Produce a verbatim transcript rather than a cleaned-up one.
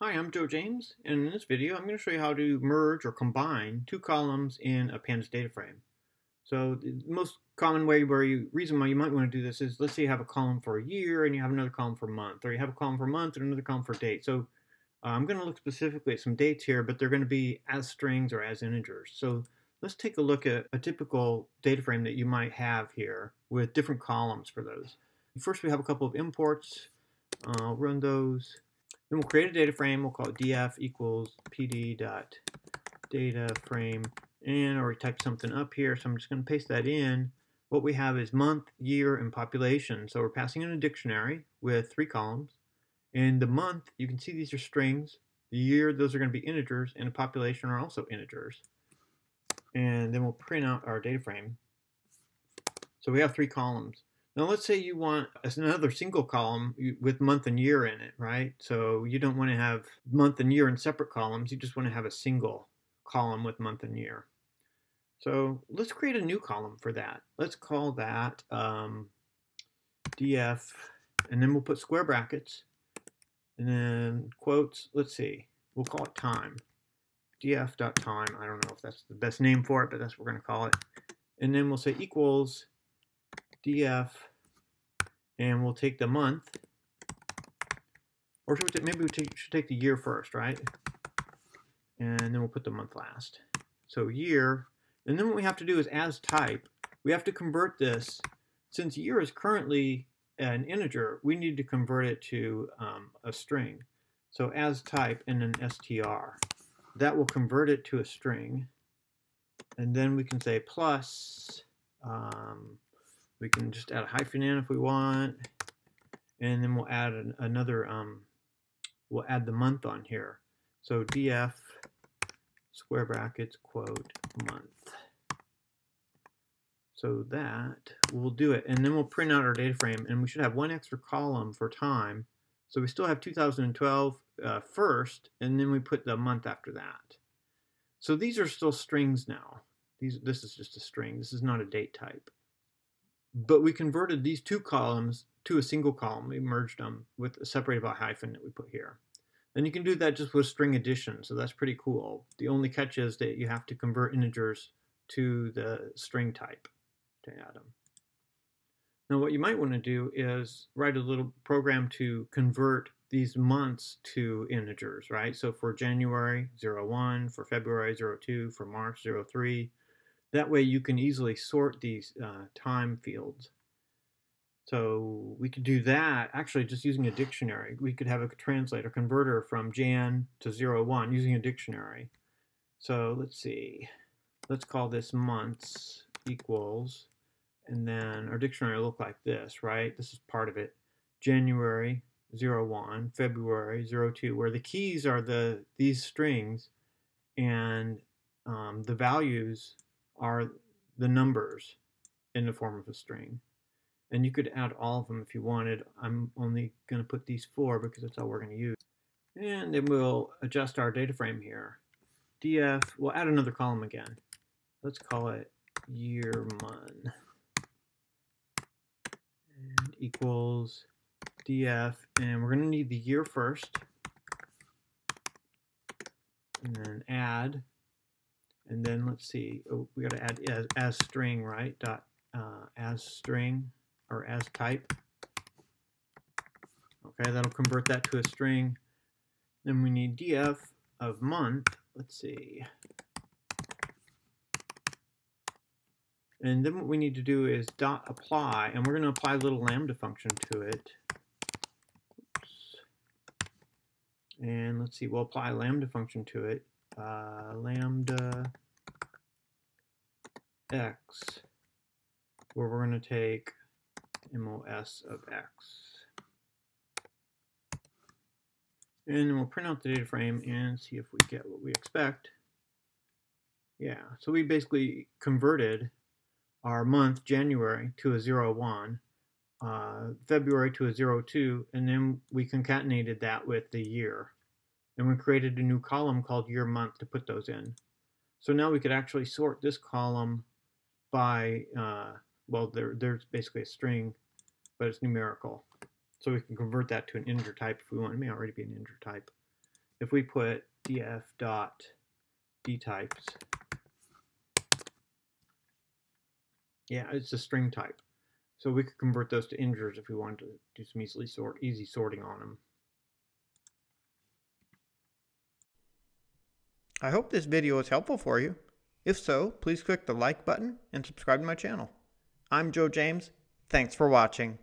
Hi, I'm Joe James, and in this video I'm going to show you how to merge or combine two columns in a pandas data frame. So the most common way where you, reason why you might want to do this is, let's say you have a column for a year and you have another column for month, or you have a column for month and another column for date. So uh, I'm going to look specifically at some dates here, but they're going to be as strings or as integers. So let's take a look at a typical data frame that you might have here with different columns for those. First we have a couple of imports. Uh, I'll run those. Then we'll create a data frame. We'll call it df equals pd.dataframe, and or we type something up here. So I'm just going to paste that in. What we have is month, year, and population. So we're passing in a dictionary with three columns. And the month, you can see these are strings. The year, those are going to be integers, and the population are also integers. And then we'll print out our data frame. So we have three columns. Now let's say you want another single column with month and year in it, right? So you don't want to have month and year in separate columns. You just want to have a single column with month and year. So let's create a new column for that. Let's call that um, df, and then we'll put square brackets, and then quotes, let's see, we'll call it time. df.time, I don't know if that's the best name for it, but that's what we're going to call it. And then we'll say equals df, and we'll take the month, or should we take, maybe we take, should take the year first, right? And then we'll put the month last. So year, and then what we have to do is, as type, we have to convert this. Since year is currently an integer, we need to convert it to um, a string. So as type and then str. That will convert it to a string. And then we can say plus, um, we can just add a hyphen in if we want, and then we'll add an, another, um, we'll add the month on here. So df square brackets quote month. So that will do it, and then we'll print out our data frame, and we should have one extra column for time. So we still have two thousand twelve uh, first, and then we put the month after that. So these are still strings now. These, this is just a string. This is not a date type. But we converted these two columns to a single column. We merged them with a separated by a hyphen that we put here. And you can do that just with string addition, so that's pretty cool. The only catch is that you have to convert integers to the string type to add them. Now what you might want to do is write a little program to convert these months to integers, right? So for January, zero one, for February, zero two, for March, zero three. That way you can easily sort these uh, time fields. So we could do that actually just using a dictionary. We could have a translator converter from Jan to zero one using a dictionary. So let's see. Let's call this months equals, and then our dictionary will look like this, right? This is part of it. January zero one, February zero two, where the keys are the these strings, and um, the values are the numbers in the form of a string. And you could add all of them if you wanted. I'm only going to put these four because that's all we're going to use. And then we'll adjust our data frame here. df, we'll add another column again. Let's call it year month, and equals df, and we're going to need the year first, and then add. And then let's see, oh, we got to add as, as string, right? Dot uh, as string or as type. Okay, that'll convert that to a string. Then we need df of month. Let's see. And then what we need to do is dot apply, and we're going to apply a little lambda function to it. Oops. And let's see, we'll apply a lambda function to it. Uh, lambda x, where we're going to take mos of x. And we'll print out the data frame and see if we get what we expect. Yeah, so we basically converted our month, January, to a zero one, uh, February to a zero two, and then we concatenated that with the year. And we created a new column called year month to put those in. So now we could actually sort this column by, uh, well, there, there's basically a string, but it's numerical. So we can convert that to an integer type if we want. It may already be an integer type. if we put df dot dtypes, yeah, it's a string type. So we could convert those to integers if we wanted to do some easily sort, easy sorting on them. I hope this video was helpful for you. If so, please click the like button and subscribe to my channel. I'm Joe James. Thanks for watching.